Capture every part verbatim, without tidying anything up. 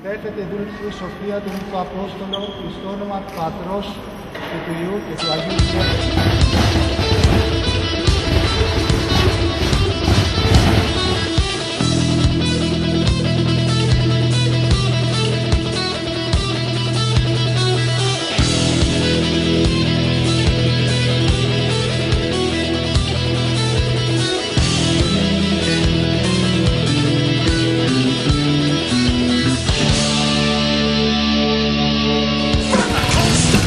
στέφεται η σοφία του Ιησού Απόστολου εις το όνομα του Πατρός και του Υιού και του Αγίου Πνεύματος. Seven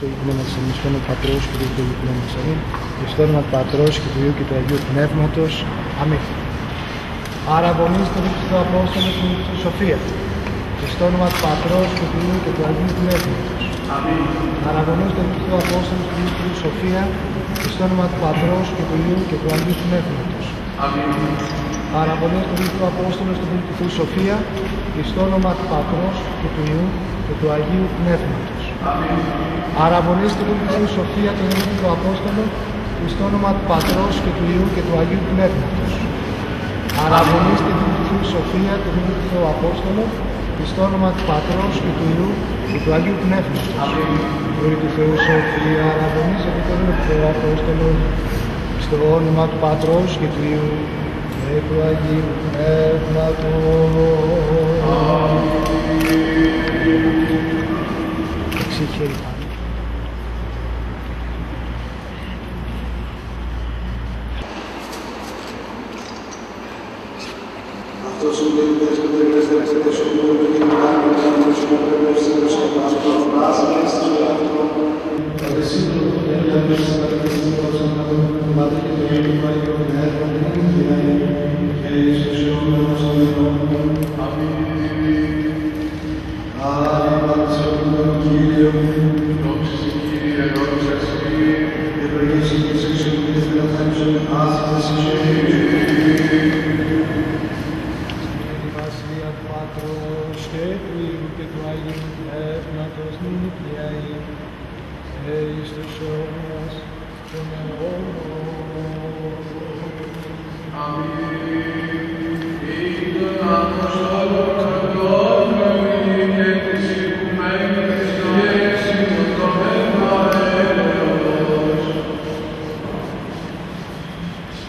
Πατρός και του Ιπνού μας αμήν, και στο όνομα του Πατρός και του Υιού και του Αγίου Πνεύματος, αμήν. Άρα αγωνίστε με τους Απόστολους και τη Σοφία, και στο όνομα του Πατρός και του Υιού και του Αγίου Πνεύματος, αμήν. Άρα αγωνίστε με τους Απόστολους και τη Σοφία, και στο όνομα του Πατρός και του Υιού και του Αγίου Πνεύματος, αμήν. Άρα αγωνίστε με τους Απόστολους και τη Σοφία, και στο όνομα του Πατρός και του Υιού και του Αγίου Πνεύματος. Αραβωνίστε του Ιησού Σοφία τον Ιησού του Απόστολο στο όνομα του Πατρός και του Υιού και του Αγίου Πνεύματος. Αραβωνίστε του Ιησού Σοφία τον Ιησού του Απόστολο στο όνομα του Πατρός και του Υιού και του Αγίου Πνεύματος. Δούλοι του Θεού Σοφία, αραβωνίστε τον Ιησού του Απόστολο στο όνομα του Πατρός και του Υιού και του Αγίου Πνεύματος. Συγχαίρητα. Αυτός ο Λεύτερος και Τρίτος Δεύτερος ο Λεύτερος και Τρίτος ο Λεύτερος και Τρίτος ο Λεύτερος και Τρίτος ο Λεύτερος και Κύριε, δόξα σε Κύριε, δόξα σε Κύριε, ευλογήσει και σε εξομιλείς με τα ύψη, άσκησε σε Κύριε. Βασιλεία του Πατρός και του Υιού και του Αγίου Πνεύματος, νύμνια ημί, εις τους αιώνας των αιώνων. Αμήν. Ήκον Αποστόλων Πατρών Αμήν και της Οικουμένης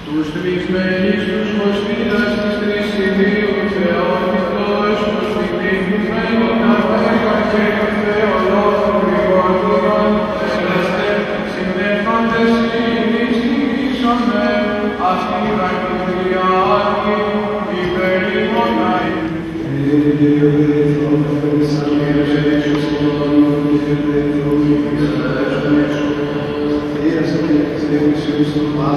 τους τρεις μεγίστους Κοσμίδας της Τρισιδίου Θεότητος, τους τιμήθουμενον Απέγαν και τον Θεολόγον Γρηγόρτορον, ελαστεύτες συνέφαντες ειρήνης τιμήσομε, αστήρα κυρία Άγγι, υπερήμοναι. Κύριε Δεύτερον, περισαμίες εξωτερών, Κύριε Δεύτερον, περισαμίες εξωτερών,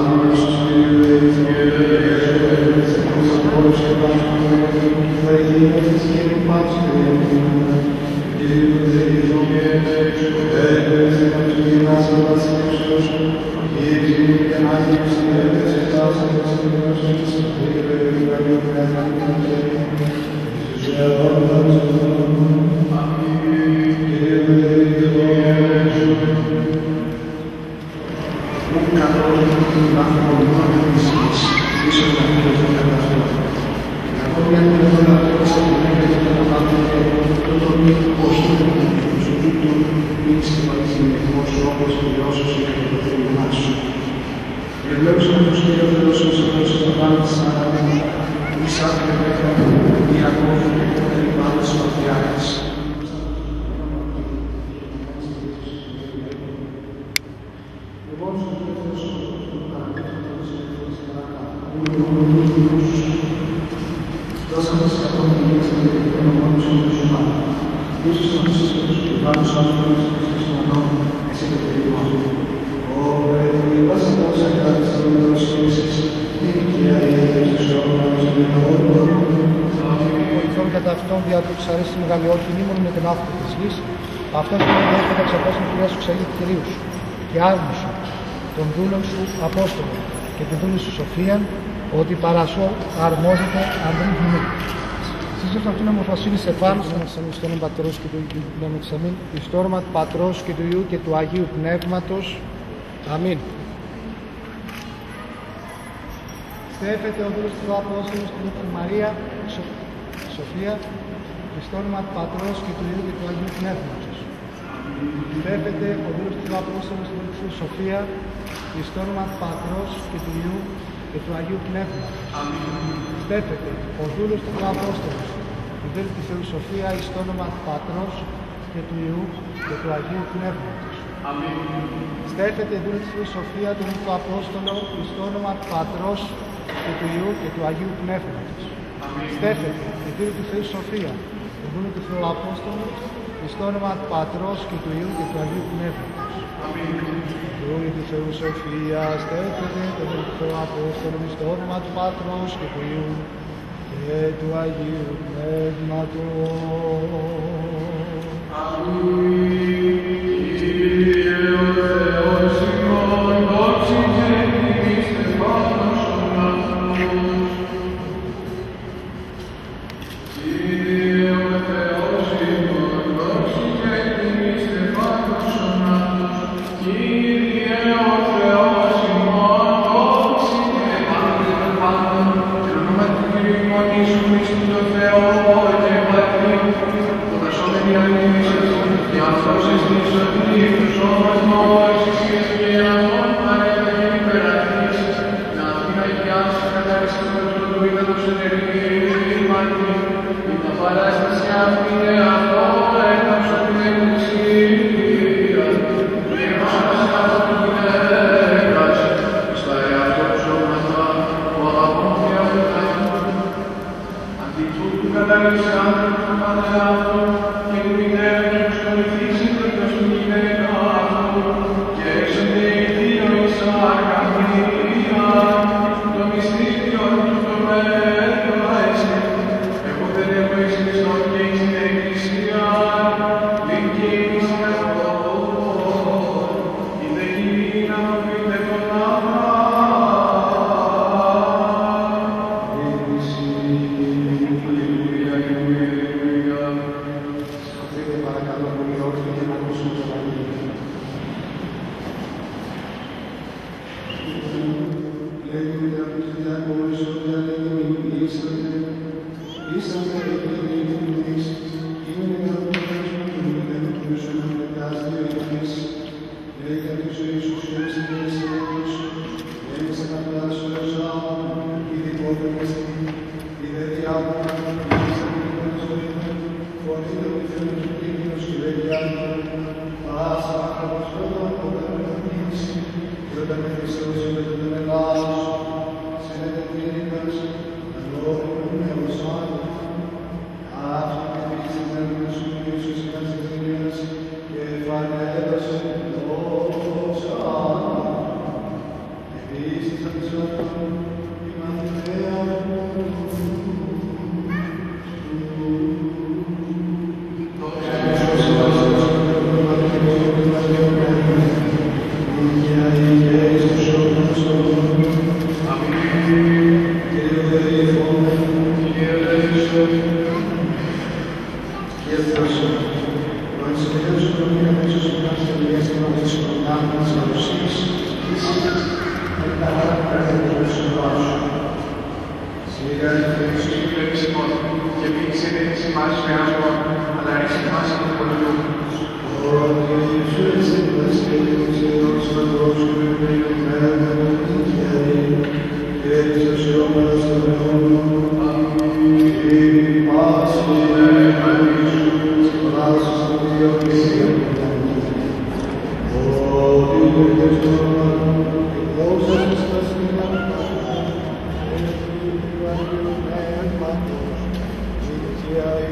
dostać taką wiedzę, którą mamy używać. Wiesz, że są wszystkie używane, szanowni, jesteśmy na nowo, jak się do tej wody. Bo właśnie to, że tak, co właśnie jesteś, ja jestem, że on ma żeby na odbór. Τον κατά αυτόν δια του εξαρίστην γαλλιόρθιν ήμουν με την άφθη της γης, αυτός που είναι κατά εξαπόσιν κυρίας σου ξελίτη κυρίου σου και άρνου σου, τον δούλων σου Απόστολο και την δούλη σου Σοφίαν, ότι παρασώ αρμόζεται αντρή γυνή. Σύστος αυτήν ομοφασίλης επάνω στον πατρός και του Ιου, εις το όνομα του πατρός και του Ιού και του Αγίου Πνεύματος. Αμήν. Στέφεται ο δούλος του Απόστολος και του Μαρία, Σοφία, εις το όνομα του Πατρός και του Υιού και του Αγίου Πνεύματος. Στέφεται ο δούλος του Απόστολος του Σοφία, εις το όνομα του Πατρός και του Υιού και του Αγίου Πνεύματος. Στέφεται ο δούλος του Απόστολος του δούλου της Θεού Σοφία, εις το όνομα του Πατρός και του Υιού και του Αγίου Πνεύματος. Στέφεται η δούλη της Θεού Σοφία, του δούλου του Απόστολο, εις το όνομα του Πατρός και του Υιού και του Αγίου Πνεύματος. Στέφεται η δούλη της Θεού Σοφία, του δούλου του Θεού Απόστολου, εις το όνομα του Πατρός και του Υιού και του Αγίου Πνεύματος. Η δούλη της Θεού Σοφία, στέφεται η δούλη του Θεού Απόστολου, εις το όνομα του Πατρός και του Υιού και του Αγίου Πνεύματος. Αμήν. Thank you.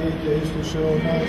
τώρα και εις τους αιώνας.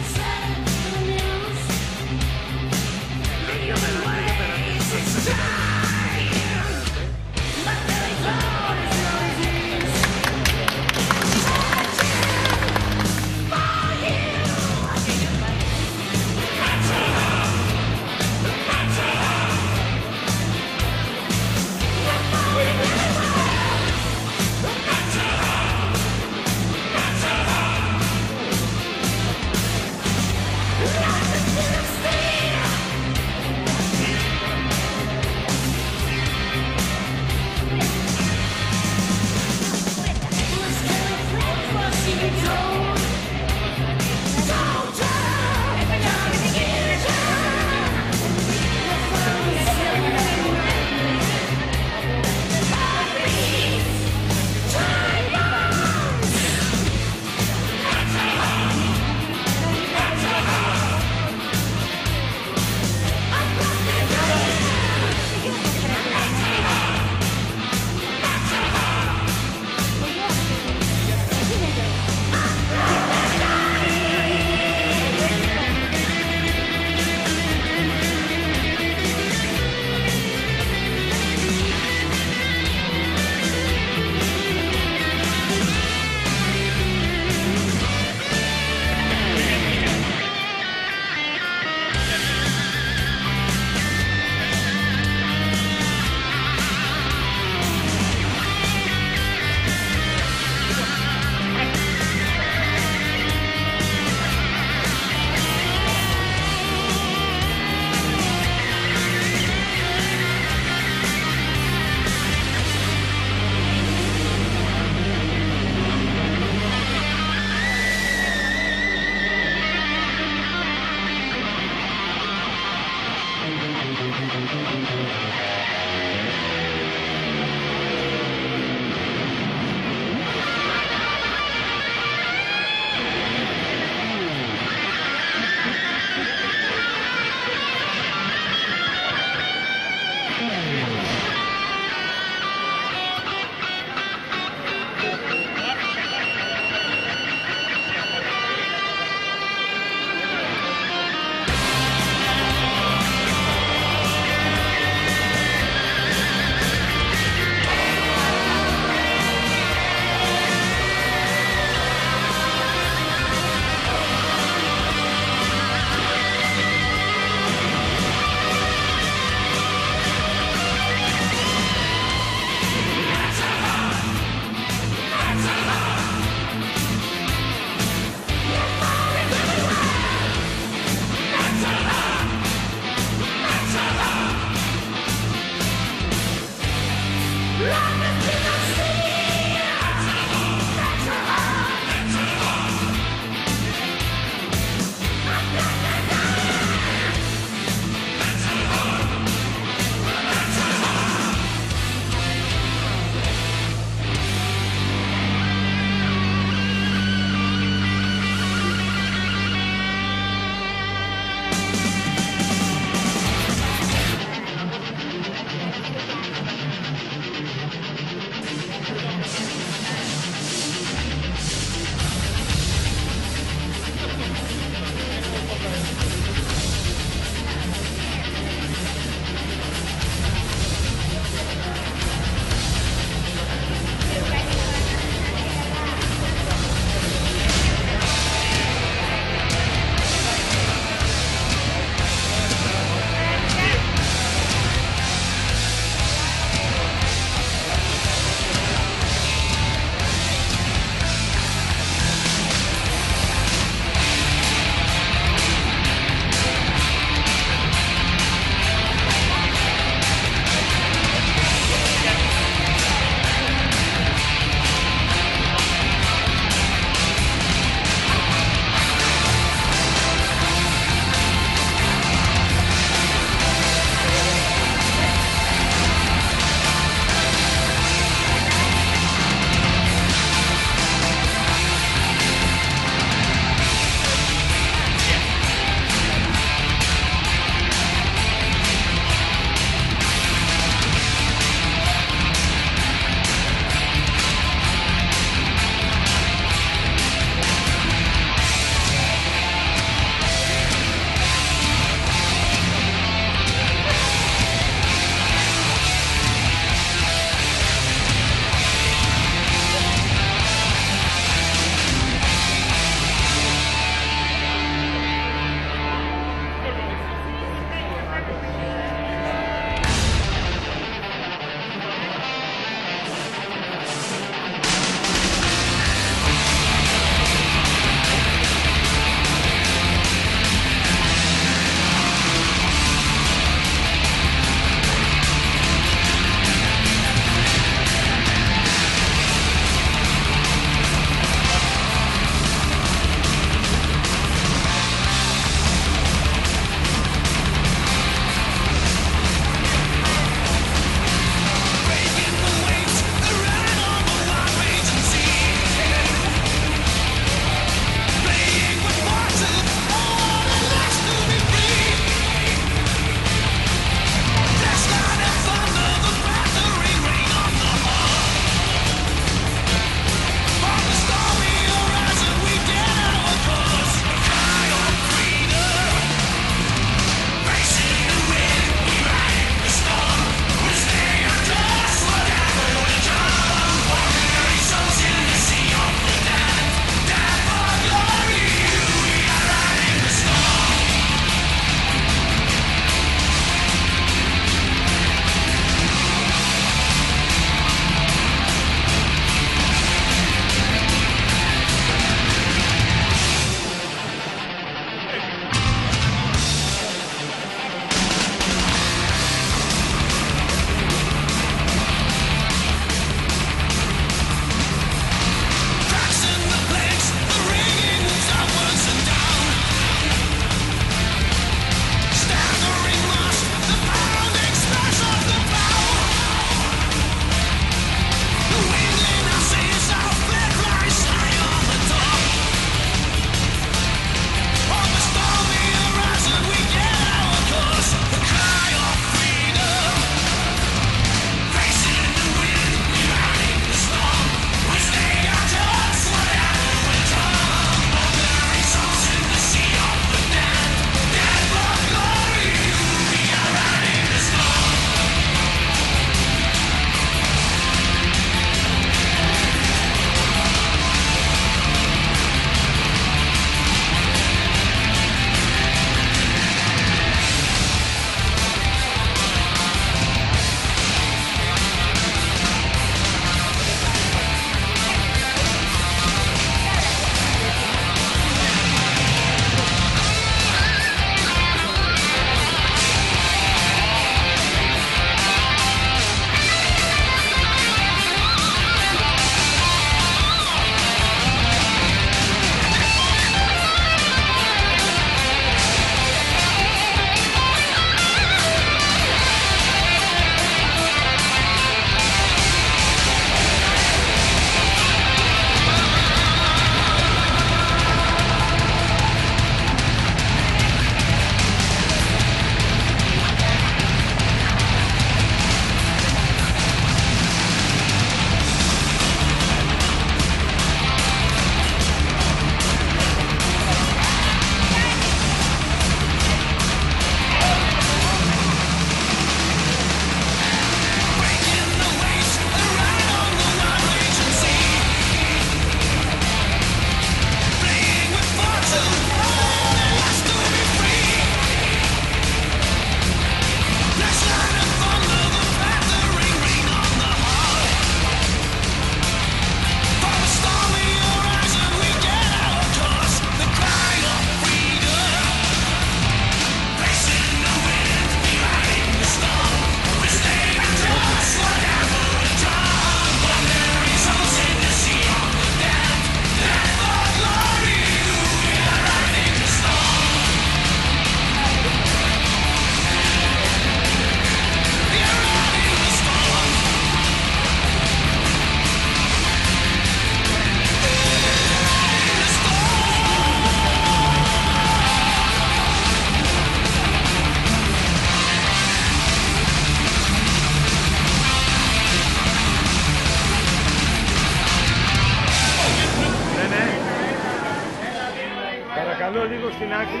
εδώ λίγο στην άκρη.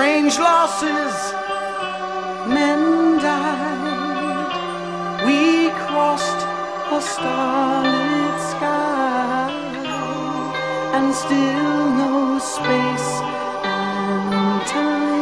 Strange losses, men died. We crossed a starlit sky, and still no space and time.